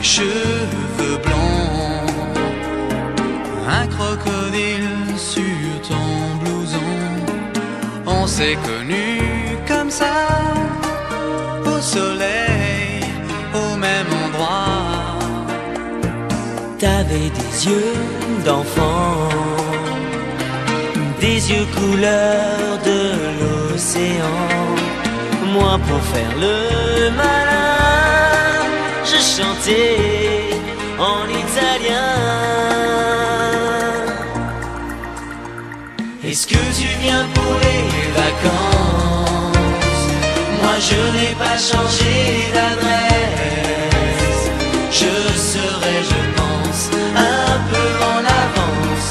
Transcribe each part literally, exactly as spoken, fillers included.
des cheveux blancs, un crocodile sur ton blouson. On s'est connus comme ça, au soleil, au même endroit. T'avais des yeux d'enfant, des yeux couleur de l'océan. Moi pour faire le malin, je chantais en italien. Est-ce que tu viens pour les vacances? Moi je n'ai pas changé d'adresse. Je serai, je pense, un peu en avance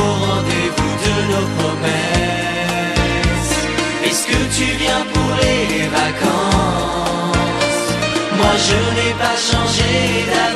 au rendez-vous de nos promesses. Est-ce que tu viens pour les vacances? Moi je n'ai pas changé d'adresse.